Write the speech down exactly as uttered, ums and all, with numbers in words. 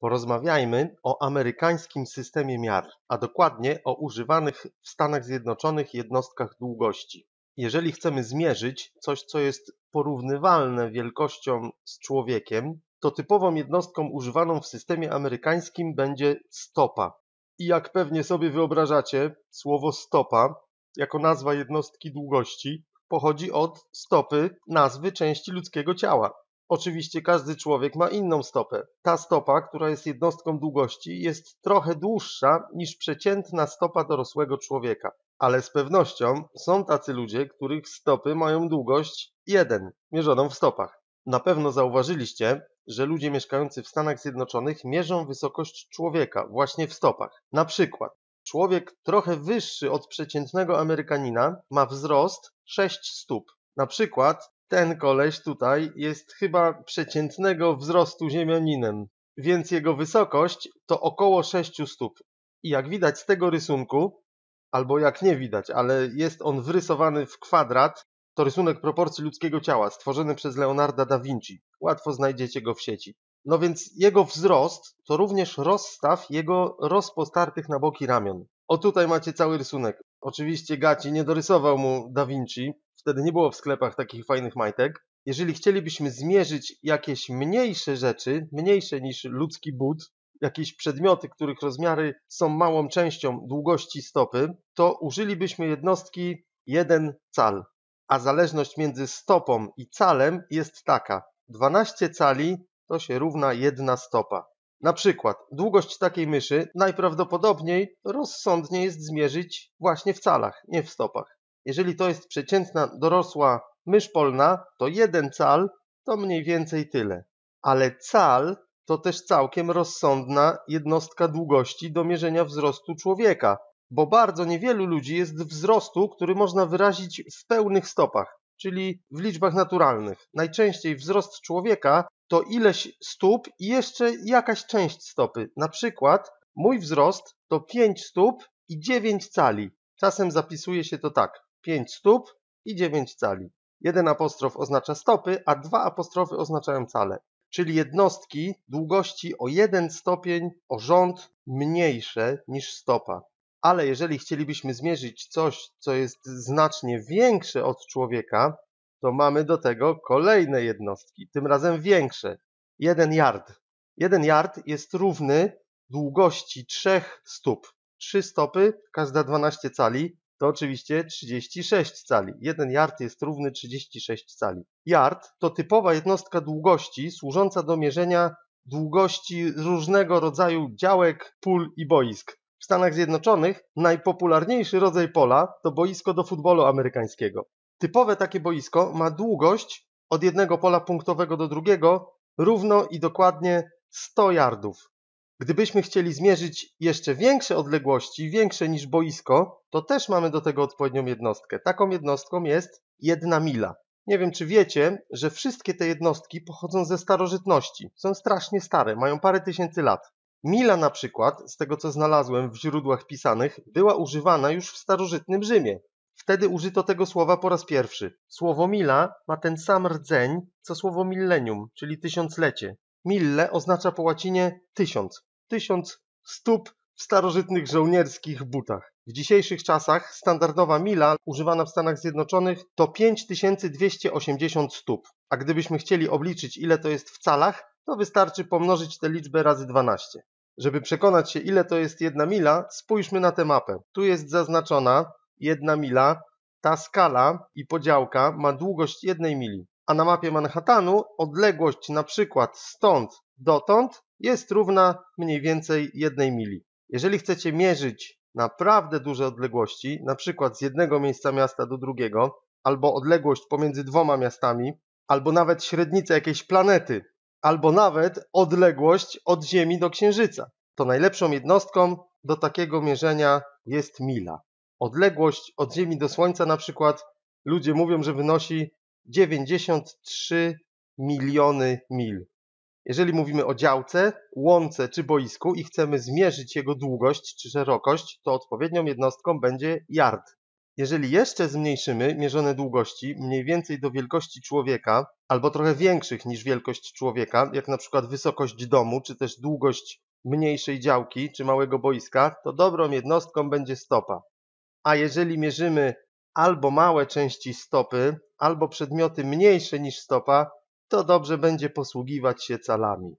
Porozmawiajmy o amerykańskim systemie miar, a dokładnie o używanych w Stanach Zjednoczonych jednostkach długości. Jeżeli chcemy zmierzyć coś, co jest porównywalne wielkością z człowiekiem, to typową jednostką używaną w systemie amerykańskim będzie stopa. I jak pewnie sobie wyobrażacie, słowo stopa jako nazwa jednostki długości pochodzi od stopy nazwy części ludzkiego ciała. Oczywiście każdy człowiek ma inną stopę. Ta stopa, która jest jednostką długości, jest trochę dłuższa niż przeciętna stopa dorosłego człowieka. Ale z pewnością są tacy ludzie, których stopy mają długość jeden, mierzoną w stopach. Na pewno zauważyliście, że ludzie mieszkający w Stanach Zjednoczonych mierzą wysokość człowieka właśnie w stopach. Na przykład człowiek trochę wyższy od przeciętnego Amerykanina ma wzrost sześć stóp. Na przykład ten koleś tutaj jest chyba przeciętnego wzrostu ziemianinem, więc jego wysokość to około sześć stóp. I jak widać z tego rysunku, albo jak nie widać, ale jest on wrysowany w kwadrat, to rysunek proporcji ludzkiego ciała stworzony przez Leonarda da Vinci. Łatwo znajdziecie go w sieci. No więc jego wzrost to również rozstaw jego rozpostartych na boki ramion. O, tutaj macie cały rysunek. Oczywiście gaci nie dorysował mu da Vinci. Wtedy nie było w sklepach takich fajnych majtek. Jeżeli chcielibyśmy zmierzyć jakieś mniejsze rzeczy, mniejsze niż ludzki but, jakieś przedmioty, których rozmiary są małą częścią długości stopy, to użylibyśmy jednostki jeden cal. A zależność między stopą i calem jest taka. dwanaście cali to się równa jedna stopa. Na przykład długość takiej myszy najprawdopodobniej rozsądnie jest zmierzyć właśnie w calach, nie w stopach. Jeżeli to jest przeciętna dorosła mysz polna, to jeden cal to mniej więcej tyle. Ale cal to też całkiem rozsądna jednostka długości do mierzenia wzrostu człowieka, bo bardzo niewielu ludzi jest wzrostu, który można wyrazić w pełnych stopach, czyli w liczbach naturalnych. Najczęściej wzrost człowieka to ileś stóp i jeszcze jakaś część stopy. Na przykład mój wzrost to pięć stóp i dziewięć cali. Czasem zapisuje się to tak, pięć stóp i dziewięć cali. Jeden apostrof oznacza stopy, a dwa apostrofy oznaczają cale. Czyli jednostki długości o jeden stopień, o rząd mniejsze niż stopa. Ale jeżeli chcielibyśmy zmierzyć coś, co jest znacznie większe od człowieka, to mamy do tego kolejne jednostki, tym razem większe. Jeden yard. Jeden yard jest równy długości trzech stóp. Trzy stopy, każda dwanaście cali, to oczywiście trzydzieści sześć cali. Jeden yard jest równy trzydzieści sześć cali. Yard to typowa jednostka długości służąca do mierzenia długości różnego rodzaju działek, pól i boisk. W Stanach Zjednoczonych najpopularniejszy rodzaj pola to boisko do futbolu amerykańskiego. Typowe takie boisko ma długość od jednego pola punktowego do drugiego równo i dokładnie sto yardów. Gdybyśmy chcieli zmierzyć jeszcze większe odległości, większe niż boisko, to też mamy do tego odpowiednią jednostkę. Taką jednostką jest jedna mila. Nie wiem, czy wiecie, że wszystkie te jednostki pochodzą ze starożytności. Są strasznie stare, mają parę tysięcy lat. Mila na przykład, z tego co znalazłem w źródłach pisanych, była używana już w starożytnym Rzymie. Wtedy użyto tego słowa po raz pierwszy. Słowo mila ma ten sam rdzeń, co słowo millennium, czyli tysiąclecie. Mille oznacza po łacinie tysiąc. Tysiąc stóp w starożytnych żołnierskich butach. W dzisiejszych czasach standardowa mila używana w Stanach Zjednoczonych to pięć tysięcy dwieście osiemdziesiąt stóp. A gdybyśmy chcieli obliczyć, ile to jest w calach, to wystarczy pomnożyć tę liczbę razy dwanaście. Żeby przekonać się, ile to jest jedna mila, spójrzmy na tę mapę. Tu jest zaznaczona jedna mila. Ta skala i podziałka ma długość jednej mili. A na mapie Manhattanu odległość na przykład stąd dotąd jest równa mniej więcej jednej mili. Jeżeli chcecie mierzyć naprawdę duże odległości, na przykład z jednego miejsca miasta do drugiego, albo odległość pomiędzy dwoma miastami, albo nawet średnicę jakiejś planety, albo nawet odległość od Ziemi do Księżyca, to najlepszą jednostką do takiego mierzenia jest mila. Odległość od Ziemi do Słońca na przykład ludzie mówią, że wynosi dziewięćdziesiąt trzy miliony mil. Jeżeli mówimy o działce, łące czy boisku i chcemy zmierzyć jego długość czy szerokość, to odpowiednią jednostką będzie yard. Jeżeli jeszcze zmniejszymy mierzone długości mniej więcej do wielkości człowieka albo trochę większych niż wielkość człowieka, jak na przykład wysokość domu czy też długość mniejszej działki czy małego boiska, to dobrą jednostką będzie stopa. A jeżeli mierzymy albo małe części stopy, albo przedmioty mniejsze niż stopa, to dobrze będzie posługiwać się calami.